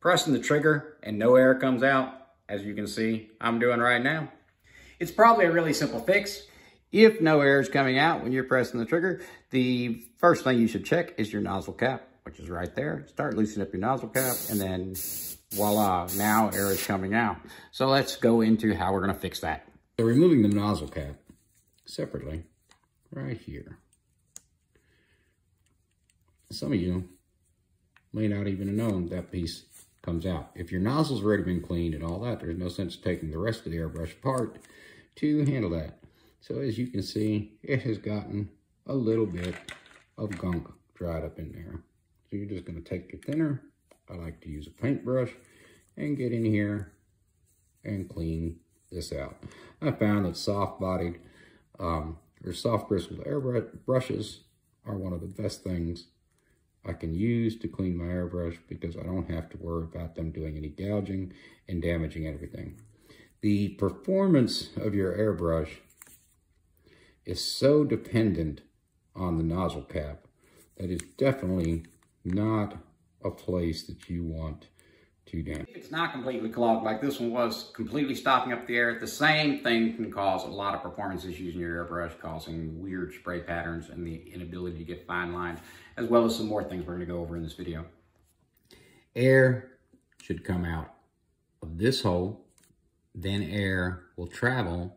pressing the trigger and no air comes out, as you can see I'm doing right now. It's probably a really simple fix. If no air is coming out when you're pressing the trigger, the first thing you should check is your nozzle cap, which is right there. Start loosening up your nozzle cap, and then voila, now air is coming out. So let's go into how we're going to fix that. So removing the nozzle cap separately right here. Some of you may not even have known that piece comes out. If your nozzle's already been cleaned and all that, there's no sense taking the rest of the airbrush apart to handle that. So as you can see, it has gotten a little bit of gunk dried up in there. So you're just going to take your thinner, I like to use a paintbrush, and get in here and clean this out. I found that soft-bodied or soft-bristled airbrushes are one of the best things I can use to clean my airbrush, because I don't have to worry about them doing any gouging and damaging everything. The performance of your airbrush is so dependent on the nozzle cap that it's definitely not a place that you want to damage. If it's not completely clogged like this one was, completely stopping up the air, the same thing can cause a lot of performance issues in your airbrush, causing weird spray patterns and the inability to get fine lines, as well as some more things we're going to go over in this video. Air should come out of this hole, then air will travel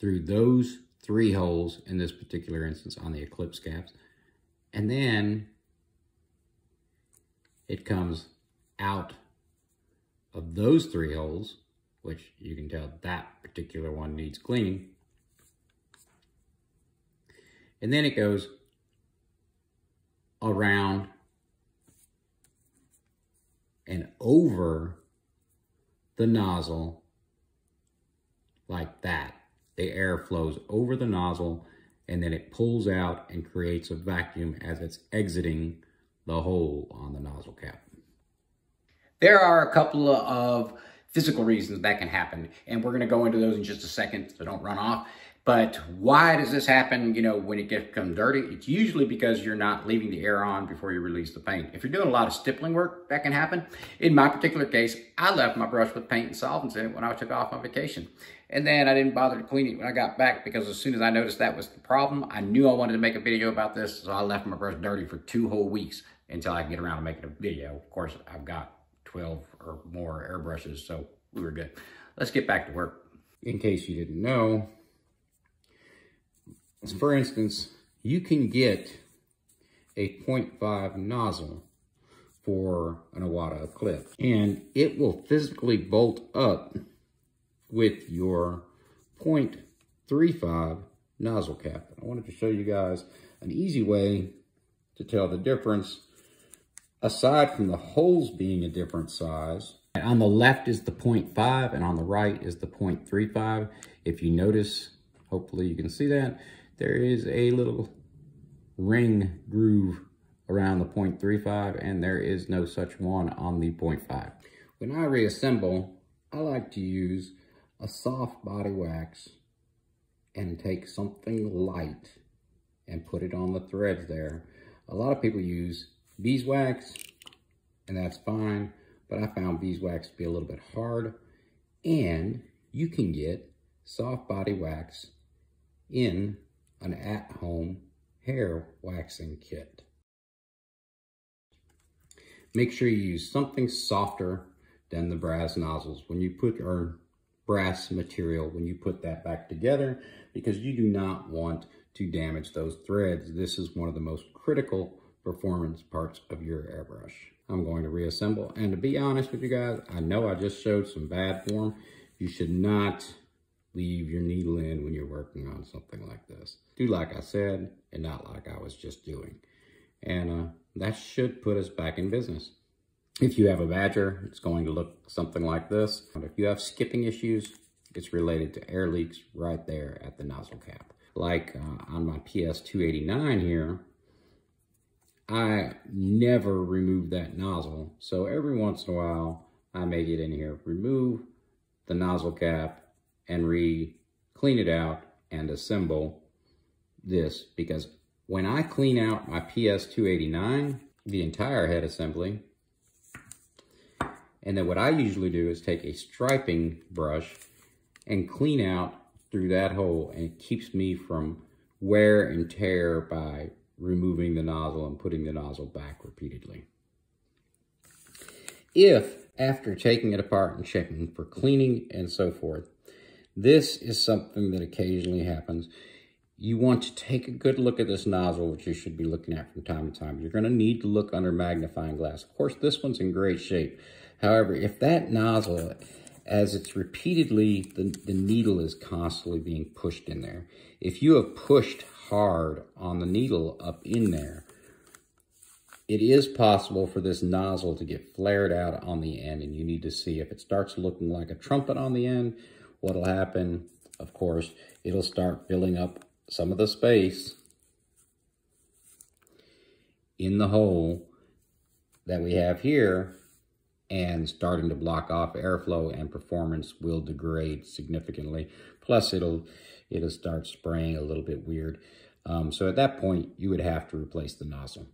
through those three holes in this particular instance on the Eclipse caps, and then it comes out of those three holes, which you can tell that particular one needs cleaning, and then it goes around and over the nozzle like that. The air flows over the nozzle, and then it pulls out and creates a vacuum as it's exiting the hole on the nozzle cap. There are a couple of physical reasons that can happen, and we're going to go into those in just a second, so don't run off. But why does this happen, you know, when it becomes dirty? It's usually because you're not leaving the air on before you release the paint. If you're doing a lot of stippling work, that can happen. In my particular case, I left my brush with paint and solvents in it when I took off on vacation. And then I didn't bother to clean it when I got back, because as soon as I noticed that was the problem, I knew I wanted to make a video about this, so I left my brush dirty for 2 whole weeks until I could get around to making a video. Of course, I've got 12 or more airbrushes, so we were good. Let's get back to work. In case you didn't know, for instance, you can get a 0.5 nozzle for an Iwata Eclipse, and it will physically bolt up with your 0.35 nozzle cap. I wanted to show you guys an easy way to tell the difference, aside from the holes being a different size. And on the left is the 0.5, and on the right is the 0.35. If you notice, hopefully you can see that, there is a little ring groove around the 0.35, and there is no such one on the 0.5. When I reassemble, I like to use a soft body wax and take something light and put it on the threads there. A lot of people use beeswax, and that's fine, but I found beeswax to be a little bit hard, and you can get soft body wax in an at-home hair waxing kit. Make sure you use something softer than the brass nozzles when you put our brass material, when you put that back together, because you do not want to damage those threads. This is one of the most critical performance parts of your airbrush. I'm going to reassemble, and to be honest with you guys, I know I just showed some bad form. You should not leave your needle in when you're working on something like this. Do like I said, and not like I was just doing. And that should put us back in business. If you have a badger, it's going to look something like this. And if you have skipping issues, it's related to air leaks right there at the nozzle cap. Like on my PS289 here, I never removed that nozzle. So every once in a while, I may get in here, remove the nozzle cap, and re-clean it out and assemble this, because when I clean out my PS289, the entire head assembly, And then what I usually do is take a striping brush and clean out through that hole, and it keeps me from wear and tear by removing the nozzle and putting the nozzle back repeatedly. If, after taking it apart and checking for cleaning and so forth, this is something that occasionally happens, you want to take a good look at this nozzle, which you should be looking at from time to time. You're going to need to look under magnifying glass. Of course, this one's in great shape. However, if that nozzle, as it's repeatedly, the needle is constantly being pushed in there. If you have pushed hard on the needle up in there, it is possible for this nozzle to get flared out on the end, and you need to see if it starts looking like a trumpet on the end. What'll happen, of course, it'll start filling up some of the space in the hole that we have here, and starting to block off airflow, and performance will degrade significantly. Plus, it'll start spraying a little bit weird. So at that point, you would have to replace the nozzle.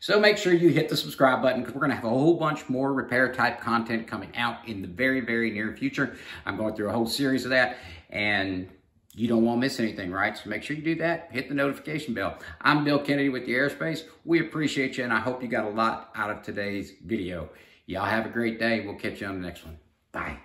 So make sure you hit the subscribe button, because we're gonna have a whole bunch more repair type content coming out in the very, very near future. I'm going through a whole series of that, and you don't want to miss anything, right? So make sure you do that. Hit the notification bell. I'm Bill Kennedy with The AIR Space. We appreciate you, and I hope you got a lot out of today's video. Y'all have a great day. We'll catch you on the next one. Bye.